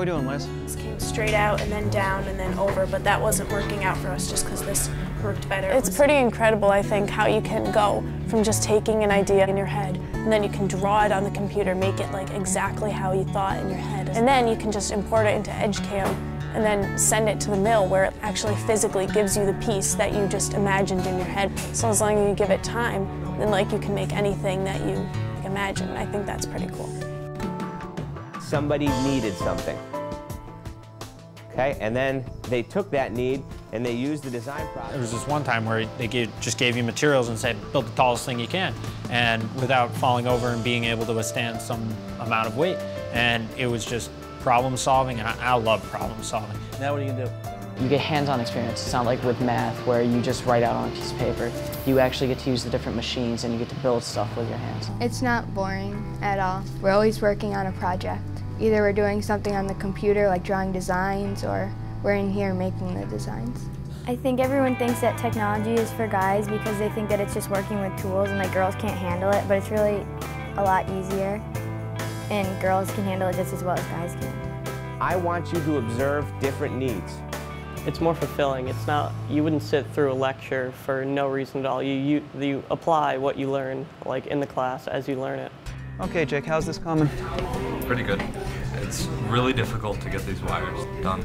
we doing, Liz? This came straight out and then down and then over, but that wasn't working out for us just because this worked better. It's pretty incredible, I think, how you can go from just taking an idea in your head and then you can draw it on the computer, make it like exactly how you thought in your head. And then you can just import it into Edgecam and then send it to the mill where it actually physically gives you the piece that you just imagined in your head. So as long as you give it time, then like you can make anything that you imagine. I think that's pretty cool. Somebody needed something. Okay, and then they took that need and they used the design process. There was this one time where they just gave you materials and said, build the tallest thing you can, and without falling over and being able to withstand some amount of weight. And it was just problem solving, and I love problem solving. Now what are you gonna do? You get hands-on experience. It's not like with math where you just write out on a piece of paper. You actually get to use the different machines and you get to build stuff with your hands. It's not boring at all. We're always working on a project. Either we're doing something on the computer, like drawing designs, or we're in here making the designs. I think everyone thinks that technology is for guys because they think that it's just working with tools and like girls can't handle it, but it's really a lot easier and girls can handle it just as well as guys can. I want you to observe different needs. It's more fulfilling. It's not, you wouldn't sit through a lecture for no reason at all. You apply what you learn like in the class as you learn it. Okay, Jake, how's this coming? Pretty good. It's really difficult to get these wires done.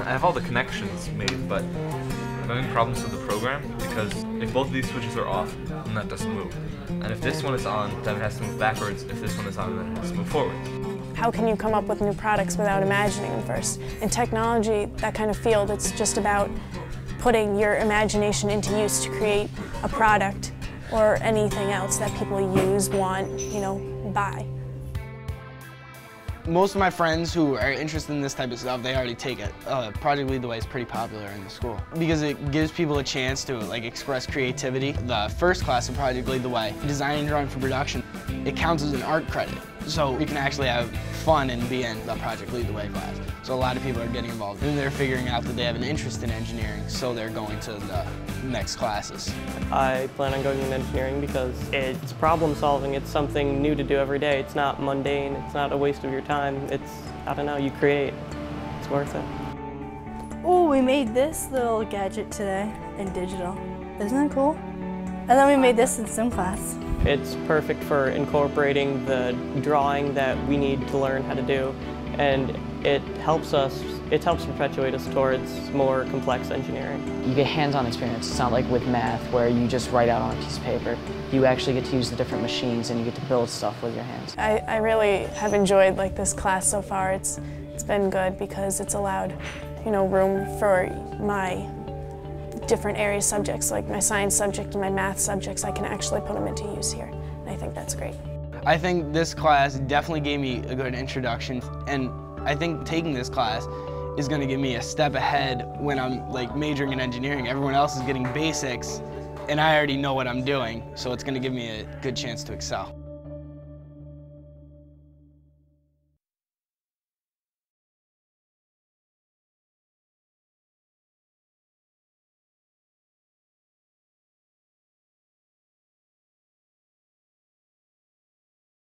I have all the connections made, but I'm having problems with the program because if both of these switches are off, then that doesn't move. And if this one is on, then it has to move backwards. If this one is on, then it has to move forward. How can you come up with new products without imagining them first? In technology, that kind of field, it's just about putting your imagination into use to create a product or anything else that people use, want, you know, buy. Most of my friends who are interested in this type of stuff, they already take it. Project Lead the Way is pretty popular in the school because it gives people a chance to like express creativity. The first class of Project Lead the Way, design and drawing for production, it counts as an art credit. So you can actually have fun and be in the Project Lead the Way class. So a lot of people are getting involved and they're figuring out that they have an interest in engineering, so they're going to the next classes. I plan on going into engineering because it's problem solving. It's something new to do every day. It's not mundane. It's not a waste of your time. It's, I don't know, you create. It's worth it. Oh, we made this little gadget today in digital. Isn't that cool? And then we made this in sim class. It's perfect for incorporating the drawing that we need to learn how to do, and it helps perpetuate us towards more complex engineering. You get hands-on experience. It's not like with math where you just write out on a piece of paper. You actually get to use the different machines and you get to build stuff with your hands. I really have enjoyed like this class so far. It's been good because it's allowed, you know, room for my different area subjects, like my science subject and my math subjects. I can actually put them into use here, and I think that's great. I think this class definitely gave me a good introduction, and I think taking this class is going to give me a step ahead when I'm like majoring in engineering. Everyone else is getting basics, and I already know what I'm doing, so it's going to give me a good chance to excel.